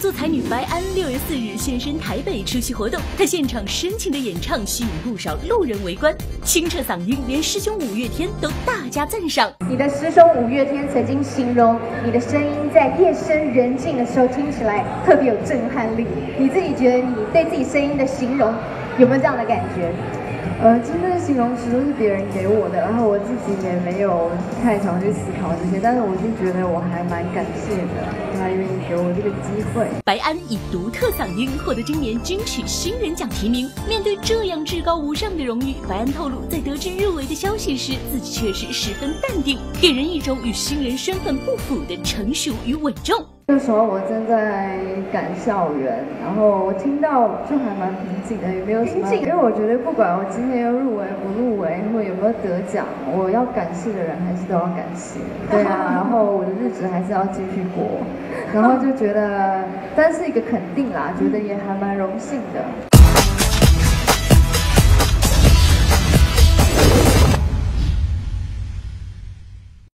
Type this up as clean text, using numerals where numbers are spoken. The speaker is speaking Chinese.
创作才女白安6月4日现身台北出席活动，她现场深情的演唱吸引不少路人围观，清澈嗓音连师兄五月天都大加赞赏。你的师兄五月天曾经形容你的声音在夜深人静的时候听起来特别有震撼力，你自己觉得你对自己声音的形容有没有这样的感觉？ 真正的形容词都是别人给我的，然后我自己也没有太常去思考这些，但是我就觉得我还蛮感谢的，他愿意给我这个机会。白安以独特嗓音获得今年金曲新人奖提名。面对这样至高无上的荣誉，白安透露，在得知入围的消息时，自己确实十分淡定，给人一种与新人身份不符的成熟与稳重。 那时候我正在赶校园，然后我听到就还蛮平静的，也没有什么。因为我觉得不管我今天又入围不入围，或有没有得奖，我要感谢的人还是都要感谢。对啊，然后我的日子还是要继续过，然后就觉得，但是一个肯定啦，觉得也还蛮荣幸的。